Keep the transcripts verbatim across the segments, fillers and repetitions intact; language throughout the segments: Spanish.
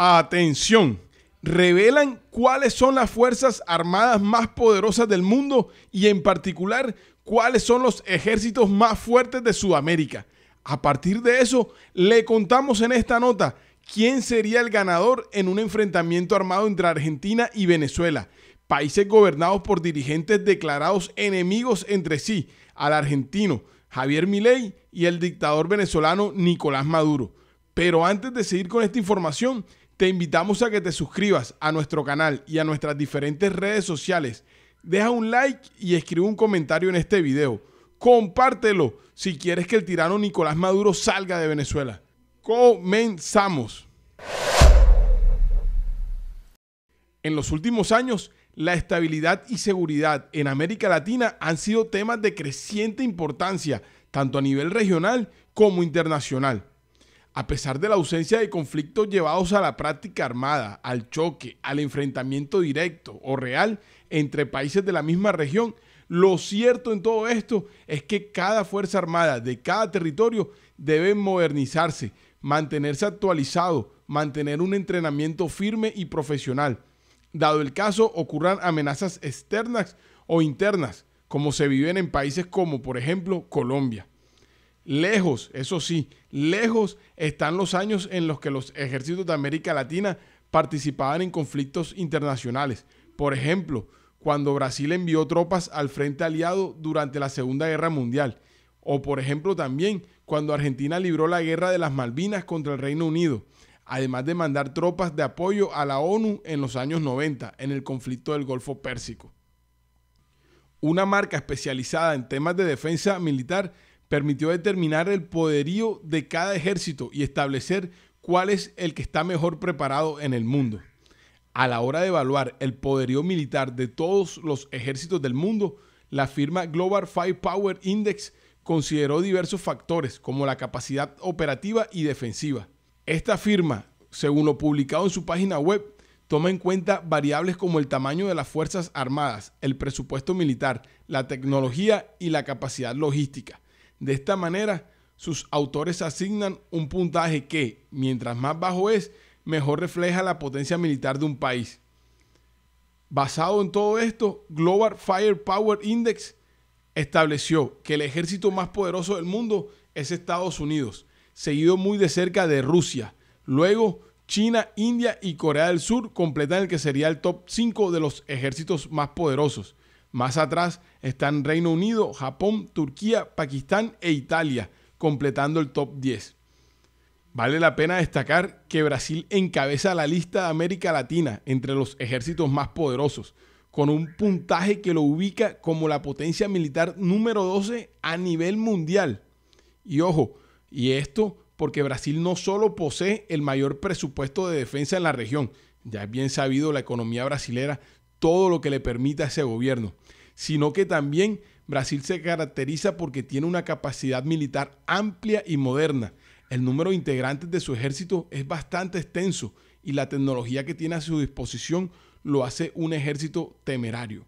Atención, revelan cuáles son las fuerzas armadas más poderosas del mundo y en particular cuáles son los ejércitos más fuertes de Sudamérica. A partir de eso, le contamos en esta nota quién sería el ganador en un enfrentamiento armado entre Argentina y Venezuela, países gobernados por dirigentes declarados enemigos entre sí, al argentino Javier Milei y el dictador venezolano Nicolás Maduro. Pero antes de seguir con esta información, te invitamos a que te suscribas a nuestro canal y a nuestras diferentes redes sociales. Deja un like y escribe un comentario en este video. Compártelo si quieres que el tirano Nicolás Maduro salga de Venezuela. Comenzamos. En los últimos años, la estabilidad y seguridad en América Latina han sido temas de creciente importancia, tanto a nivel regional como internacional. A pesar de la ausencia de conflictos llevados a la práctica armada, al choque, al enfrentamiento directo o real entre países de la misma región, lo cierto en todo esto es que cada fuerza armada de cada territorio debe modernizarse, mantenerse actualizado, mantener un entrenamiento firme y profesional, dado el caso ocurran amenazas externas o internas, como se viven en países como, por ejemplo, Colombia. Lejos, eso sí, lejos están los años en los que los ejércitos de América Latina participaban en conflictos internacionales. Por ejemplo, cuando Brasil envió tropas al frente aliado durante la Segunda Guerra Mundial. O por ejemplo también cuando Argentina libró la guerra de las Malvinas contra el Reino Unido, además de mandar tropas de apoyo a la ONU en los años noventa en el conflicto del Golfo Pérsico. Una marca especializada en temas de defensa militar permitió determinar el poderío de cada ejército y establecer cuál es el que está mejor preparado en el mundo. A la hora de evaluar el poderío militar de todos los ejércitos del mundo, la firma Global Firepower Index consideró diversos factores como la capacidad operativa y defensiva. Esta firma, según lo publicado en su página web, toma en cuenta variables como el tamaño de las fuerzas armadas, el presupuesto militar, la tecnología y la capacidad logística. De esta manera, sus autores asignan un puntaje que, mientras más bajo es, mejor refleja la potencia militar de un país. Basado en todo esto, Global Firepower Index estableció que el ejército más poderoso del mundo es Estados Unidos, seguido muy de cerca de Rusia. Luego, China, India y Corea del Sur completan el que sería el top cinco de los ejércitos más poderosos. Más atrás están Reino Unido, Japón, Turquía, Pakistán e Italia, completando el top diez. Vale la pena destacar que Brasil encabeza la lista de América Latina entre los ejércitos más poderosos, con un puntaje que lo ubica como la potencia militar número doce a nivel mundial. Y ojo, y esto porque Brasil no solo posee el mayor presupuesto de defensa en la región, ya es bien sabido la economía brasilera, todo lo que le permita a ese gobierno, sino que también Brasil se caracteriza porque tiene una capacidad militar amplia y moderna. El número de integrantes de su ejército es bastante extenso y la tecnología que tiene a su disposición lo hace un ejército temerario.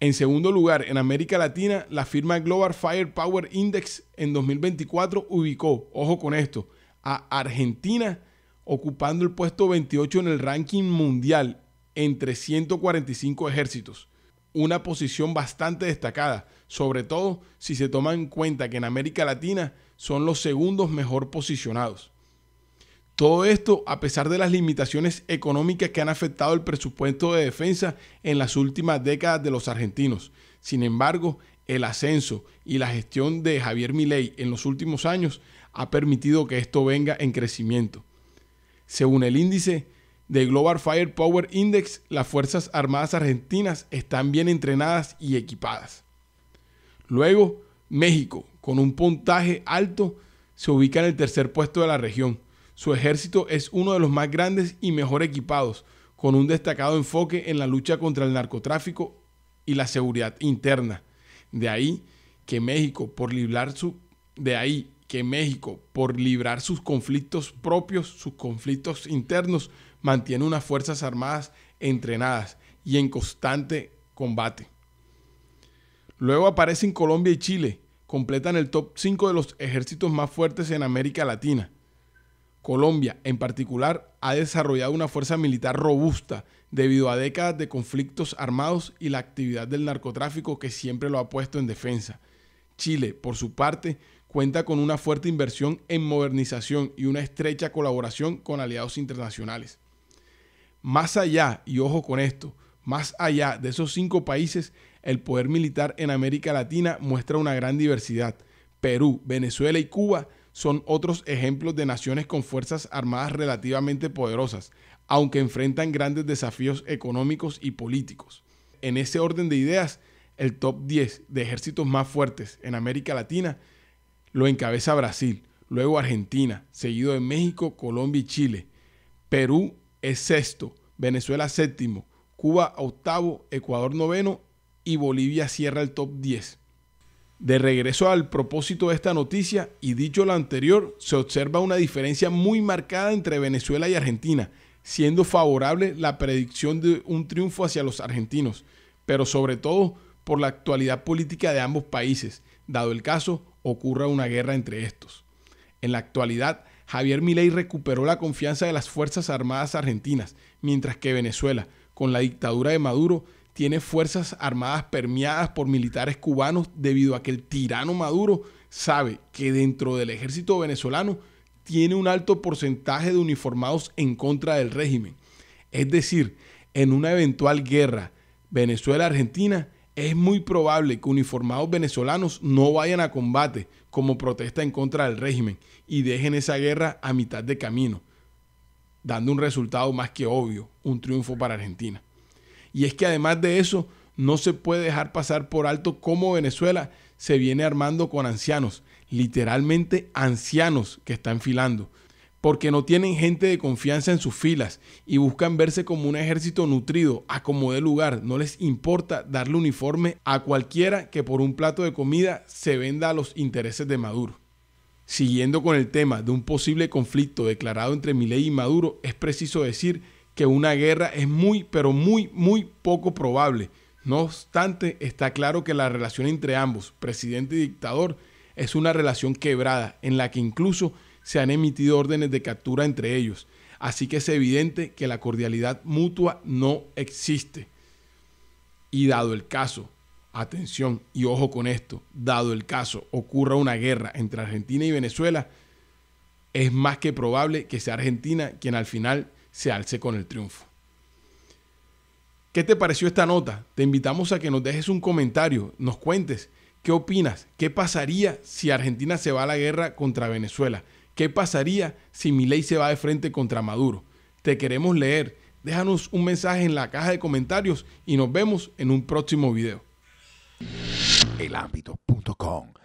En segundo lugar, en América Latina, la firma Global Firepower Index en dos mil veinticuatro ubicó, ojo con esto, a Argentina ocupando el puesto veintiocho en el ranking mundial entre ciento cuarenta y cinco ejércitos, una posición bastante destacada, sobre todo si se toma en cuenta que en América Latina son los segundos mejor posicionados. Todo esto a pesar de las limitaciones económicas que han afectado el presupuesto de defensa en las últimas décadas de los argentinos. Sin embargo, el ascenso y la gestión de Javier Milei en los últimos años ha permitido que esto venga en crecimiento. Según el índice de Global Firepower Index, las Fuerzas Armadas Argentinas están bien entrenadas y equipadas. Luego, México, con un puntaje alto, se ubica en el tercer puesto de la región. Su ejército es uno de los más grandes y mejor equipados, con un destacado enfoque en la lucha contra el narcotráfico y la seguridad interna. De ahí que México, por librar su, de ahí que México, por librar sus conflictos propios, sus conflictos internos, mantiene unas fuerzas armadas entrenadas y en constante combate. Luego aparecen Colombia y Chile, completan el top cinco de los ejércitos más fuertes en América Latina. Colombia, en particular, ha desarrollado una fuerza militar robusta debido a décadas de conflictos armados y la actividad del narcotráfico que siempre lo ha puesto en defensa. Chile, por su parte, cuenta con una fuerte inversión en modernización y una estrecha colaboración con aliados internacionales. Más allá, y ojo con esto, más allá de esos cinco países, el poder militar en América Latina muestra una gran diversidad. Perú, Venezuela y Cuba son otros ejemplos de naciones con fuerzas armadas relativamente poderosas, aunque enfrentan grandes desafíos económicos y políticos. En ese orden de ideas, el top diez de ejércitos más fuertes en América Latina lo encabeza Brasil, luego Argentina, seguido de México, Colombia y Chile. Perú es sexto, Venezuela séptimo, Cuba octavo, Ecuador noveno y Bolivia cierra el top diez. De regreso al propósito de esta noticia y dicho lo anterior, se observa una diferencia muy marcada entre Venezuela y Argentina, siendo favorable la predicción de un triunfo hacia los argentinos, pero sobre todo por la actualidad política de ambos países, dado el caso ocurra una guerra entre estos. En la actualidad, Javier Milei recuperó la confianza de las Fuerzas Armadas argentinas, mientras que Venezuela, con la dictadura de Maduro, tiene fuerzas armadas permeadas por militares cubanos debido a que el tirano Maduro sabe que dentro del ejército venezolano tiene un alto porcentaje de uniformados en contra del régimen. Es decir, en una eventual guerra Venezuela-Argentina, es muy probable que uniformados venezolanos no vayan a combate como protesta en contra del régimen y dejen esa guerra a mitad de camino, dando un resultado más que obvio, un triunfo para Argentina. Y es que además de eso, no se puede dejar pasar por alto cómo Venezuela se viene armando con ancianos, literalmente ancianos que están filando, porque no tienen gente de confianza en sus filas y buscan verse como un ejército nutrido, a como dé lugar. No les importa darle uniforme a cualquiera que por un plato de comida se venda a los intereses de Maduro. Siguiendo con el tema de un posible conflicto declarado entre Milei y Maduro, es preciso decir que una guerra es muy, pero muy, muy poco probable. No obstante, está claro que la relación entre ambos, presidente y dictador, es una relación quebrada, en la que incluso se han emitido órdenes de captura entre ellos, así que es evidente que la cordialidad mutua no existe. Y dado el caso, atención y ojo con esto, dado el caso ocurra una guerra entre Argentina y Venezuela, es más que probable que sea Argentina quien al final se alce con el triunfo. ¿Qué te pareció esta nota? Te invitamos a que nos dejes un comentario, nos cuentes qué opinas, qué pasaría si Argentina se va a la guerra contra Venezuela. ¿Qué pasaría si Milei se va de frente contra Maduro? Te queremos leer. Déjanos un mensaje en la caja de comentarios y nos vemos en un próximo video. el ámbito punto com